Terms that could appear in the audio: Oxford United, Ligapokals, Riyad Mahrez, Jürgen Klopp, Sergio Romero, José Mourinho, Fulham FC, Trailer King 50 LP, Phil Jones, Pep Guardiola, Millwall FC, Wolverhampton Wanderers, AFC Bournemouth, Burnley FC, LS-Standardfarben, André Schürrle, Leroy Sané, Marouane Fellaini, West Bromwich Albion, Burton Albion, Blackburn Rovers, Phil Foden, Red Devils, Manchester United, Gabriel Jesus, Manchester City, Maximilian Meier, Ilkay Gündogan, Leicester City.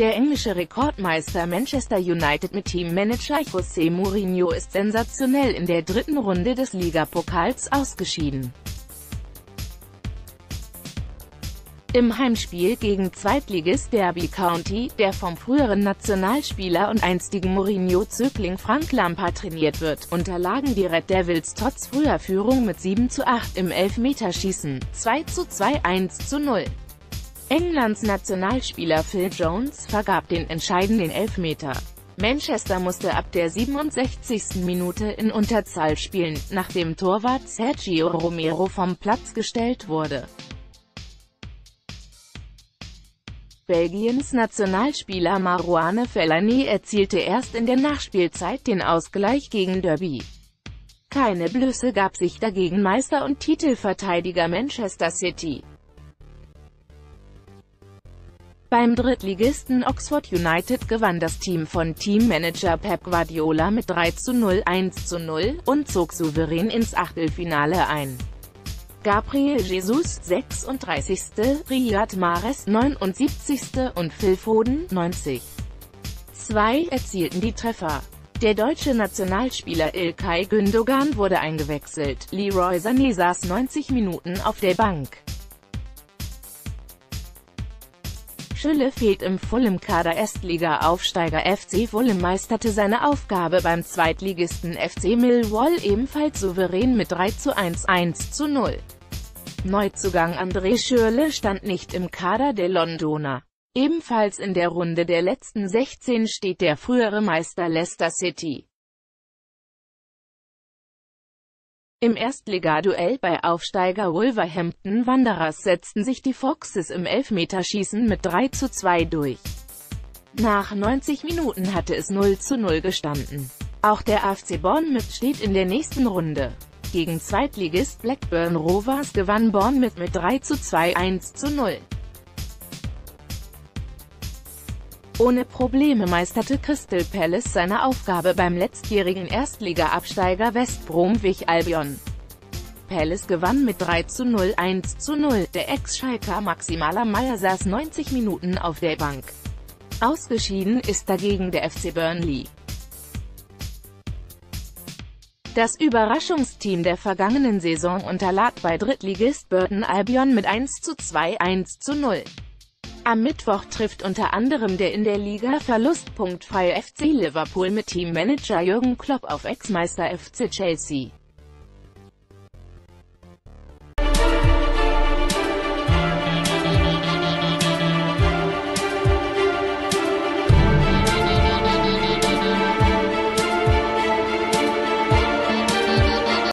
Der englische Rekordmeister Manchester United mit Teammanager José Mourinho ist sensationell in der dritten Runde des Ligapokals ausgeschieden. Im Heimspiel gegen Zweitligist Derby County, der vom früheren Nationalspieler und einstigen Mourinho-Zögling Frank Lampard trainiert wird, unterlagen die Red Devils trotz früher Führung mit 7:8 im Elfmeterschießen, 2:2, 1:0. Englands Nationalspieler Phil Jones vergab den entscheidenden Elfmeter. Manchester musste ab der 67. Minute in Unterzahl spielen, nachdem Torwart Sergio Romero vom Platz gestellt wurde. Belgiens Nationalspieler Marouane Fellaini erzielte erst in der Nachspielzeit den Ausgleich gegen Derby. Keine Blöße gab sich dagegen Meister und Titelverteidiger Manchester City. Beim Drittligisten Oxford United gewann das Team von Teammanager Pep Guardiola mit 3:0, 1:0 und zog souverän ins Achtelfinale ein. Gabriel Jesus, 36., Riyad Mahrez, 79. und Phil Foden, 90.2 erzielten die Treffer. Der deutsche Nationalspieler Ilkay Gündogan wurde eingewechselt, Leroy Sané saß 90 Minuten auf der Bank. Schürrle fehlt im Fulham-Kader. Erstliga-Aufsteiger FC Fulham meisterte seine Aufgabe beim Zweitligisten FC Millwall ebenfalls souverän mit 3:1, 1:0. Neuzugang André Schürrle stand nicht im Kader der Londoner. Ebenfalls in der Runde der letzten 16 steht der frühere Meister Leicester City. Im Erstligaduell bei Aufsteiger Wolverhampton Wanderers setzten sich die Foxes im Elfmeterschießen mit 3:2 durch. Nach 90 Minuten hatte es 0:0 gestanden. Auch der AFC Bournemouth steht in der nächsten Runde. Gegen Zweitligist Blackburn Rovers gewann Bournemouth mit 3:2, 1:0. Ohne Probleme meisterte Crystal Palace seine Aufgabe beim letztjährigen Erstliga-Absteiger West Bromwich Albion. Palace gewann mit 3:0, 1:0, der Ex-Schalker Maximilian Meier saß 90 Minuten auf der Bank. Ausgeschieden ist dagegen der FC Burnley. Das Überraschungsteam der vergangenen Saison unterlag bei Drittligist Burton Albion mit 1:2, 1:0. Am Mittwoch trifft unter anderem der in der Liga verlustpunktfreie FC Liverpool mit Teammanager Jürgen Klopp auf Ex-Meister FC Chelsea.